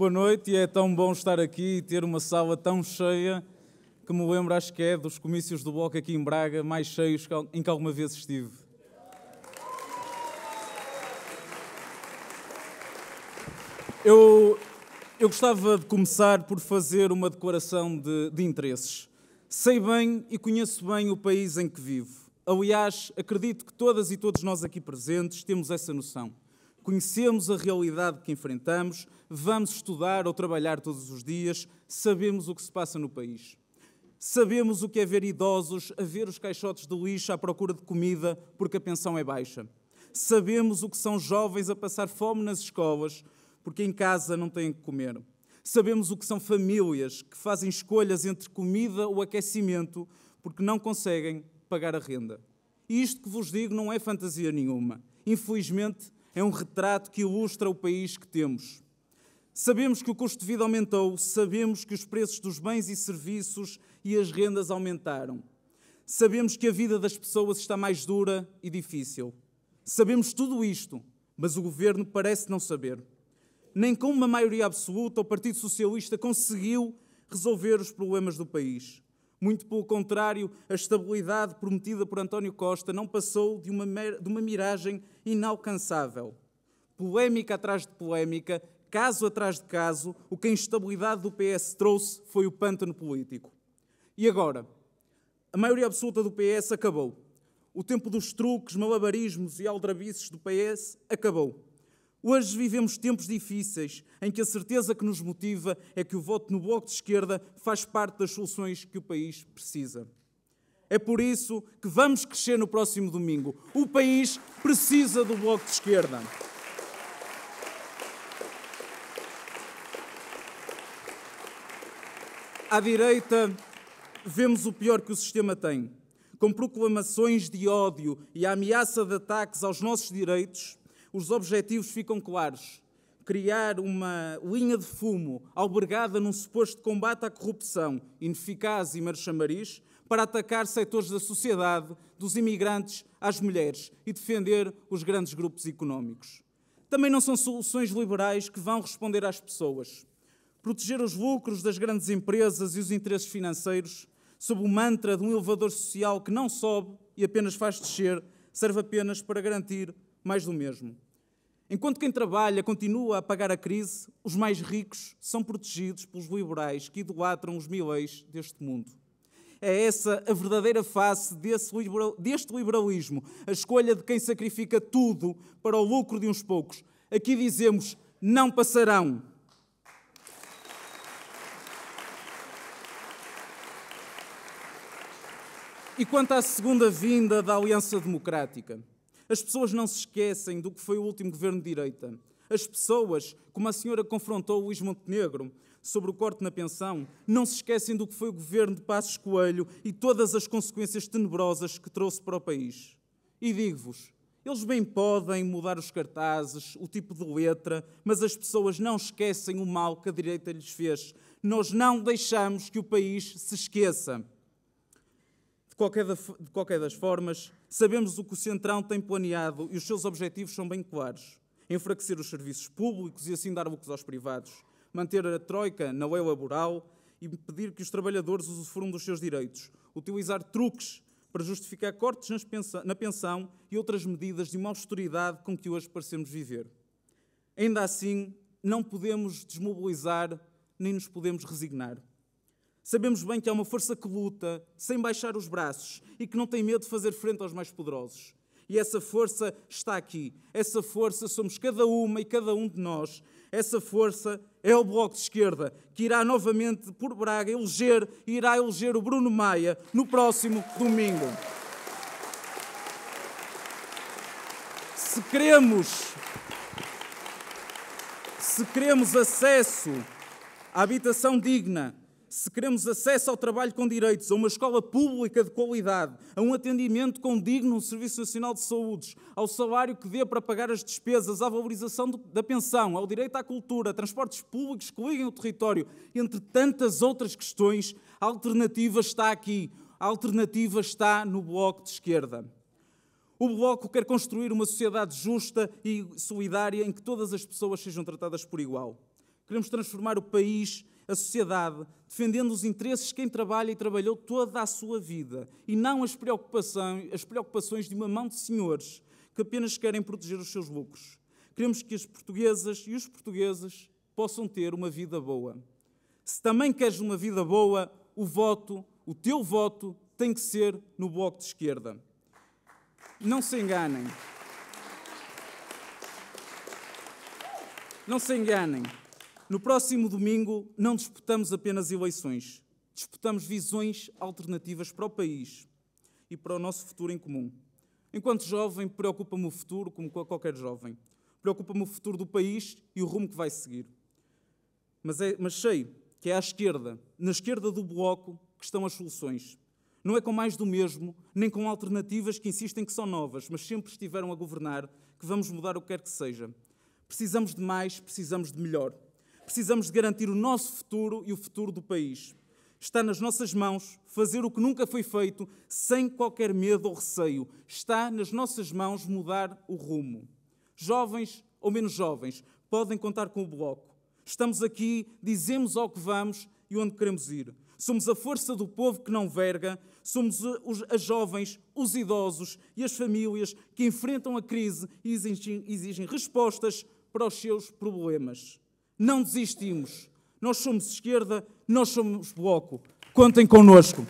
Boa noite, e é tão bom estar aqui e ter uma sala tão cheia que me lembro, acho que é, dos comícios do Bloco aqui em Braga, mais cheios em que alguma vez estive. Eu gostava de começar por fazer uma declaração de interesses. Sei bem e conheço bem o país em que vivo. Aliás, acredito que todas e todos nós aqui presentes temos essa noção. Conhecemos a realidade que enfrentamos, vamos estudar ou trabalhar todos os dias, sabemos o que se passa no país. Sabemos o que é ver idosos a ver os caixotes de lixo à procura de comida porque a pensão é baixa. Sabemos o que são jovens a passar fome nas escolas porque em casa não têm que comer. Sabemos o que são famílias que fazem escolhas entre comida ou aquecimento porque não conseguem pagar a renda. E isto que vos digo não é fantasia nenhuma. Infelizmente, é um retrato que ilustra o país que temos. Sabemos que o custo de vida aumentou, sabemos que os preços dos bens e serviços e as rendas aumentaram. Sabemos que a vida das pessoas está mais dura e difícil. Sabemos tudo isto, mas o Governo parece não saber. Nem com uma maioria absoluta o Partido Socialista conseguiu resolver os problemas do país. Muito pelo contrário, a estabilidade prometida por António Costa não passou de uma miragem inalcançável. Polémica atrás de polémica, caso atrás de caso, o que a instabilidade do PS trouxe foi o pântano político. E agora? A maioria absoluta do PS acabou. O tempo dos truques, malabarismos e aldrabices do PS acabou. Hoje vivemos tempos difíceis em que a certeza que nos motiva é que o voto no Bloco de Esquerda faz parte das soluções que o país precisa. É por isso que vamos crescer no próximo domingo. O país precisa do Bloco de Esquerda. À direita, vemos o pior que o sistema tem. Com proclamações de ódio e a ameaça de ataques aos nossos direitos, os objetivos ficam claros. Criar uma linha de fumo albergada num suposto combate à corrupção, ineficaz e mero chamariz, para atacar setores da sociedade, dos imigrantes às mulheres e defender os grandes grupos económicos. Também não são soluções liberais que vão responder às pessoas. Proteger os lucros das grandes empresas e os interesses financeiros, sob o mantra de um elevador social que não sobe e apenas faz descer, serve apenas para garantir mais do mesmo. Enquanto quem trabalha continua a pagar a crise, os mais ricos são protegidos pelos liberais que idolatram os milênios deste mundo. É essa a verdadeira face deste liberalismo, a escolha de quem sacrifica tudo para o lucro de uns poucos. Aqui dizemos, não passarão. E quanto à segunda vinda da Aliança Democrática? As pessoas não se esquecem do que foi o último governo de direita. As pessoas, como a senhora confrontou Luís Montenegro sobre o corte na pensão, não se esquecem do que foi o governo de Passos Coelho e todas as consequências tenebrosas que trouxe para o país. E digo-vos, eles bem podem mudar os cartazes, o tipo de letra, mas as pessoas não esquecem o mal que a direita lhes fez. Nós não deixamos que o país se esqueça. De qualquer das formas, sabemos o que o Centrão tem planeado e os seus objetivos são bem claros. Enfraquecer os serviços públicos e assim dar lucros aos privados. Manter a troika na lei laboral e impedir que os trabalhadores usufruam dos seus direitos. Utilizar truques para justificar cortes na pensão e outras medidas de uma austeridade com que hoje parecemos viver. Ainda assim, não podemos desmobilizar nem nos podemos resignar. Sabemos bem que há uma força que luta sem baixar os braços e que não tem medo de fazer frente aos mais poderosos. E essa força está aqui. Essa força somos cada uma e cada um de nós. Essa força é o Bloco de Esquerda, que irá novamente por Braga irá eleger o Bruno Maia no próximo domingo. Se queremos acesso à habitação digna, se queremos acesso ao trabalho com direitos, a uma escola pública de qualidade, a um atendimento condigno no Serviço Nacional de Saúde, ao salário que dê para pagar as despesas, à valorização da pensão, ao direito à cultura, a transportes públicos que liguem o território, entre tantas outras questões, a alternativa está aqui. A alternativa está no Bloco de Esquerda. O Bloco quer construir uma sociedade justa e solidária em que todas as pessoas sejam tratadas por igual. Queremos transformar o país, a sociedade, defendendo os interesses de quem trabalha e trabalhou toda a sua vida e não as preocupações de uma mão de senhores que apenas querem proteger os seus lucros. Queremos que as portuguesas e os portugueses possam ter uma vida boa. Se também queres uma vida boa, o teu voto tem que ser no Bloco de Esquerda. Não se enganem. Não se enganem. No próximo domingo não disputamos apenas eleições. Disputamos visões alternativas para o país e para o nosso futuro em comum. Enquanto jovem, preocupa-me o futuro como qualquer jovem. Preocupa-me o futuro do país e o rumo que vai seguir. Mas sei que é à esquerda, na esquerda do Bloco, que estão as soluções. Não é com mais do mesmo, nem com alternativas que insistem que são novas, mas sempre estiveram a governar, que vamos mudar o que quer que seja. Precisamos de mais, precisamos de melhor. Precisamos de garantir o nosso futuro e o futuro do país. Está nas nossas mãos fazer o que nunca foi feito, sem qualquer medo ou receio. Está nas nossas mãos mudar o rumo. Jovens ou menos jovens, podem contar com o Bloco. Estamos aqui, dizemos ao que vamos e onde queremos ir. Somos a força do povo que não verga, somos as jovens, os idosos e as famílias que enfrentam a crise e exigem respostas para os seus problemas. Não desistimos. Nós somos esquerda, nós somos Bloco. Contem connosco.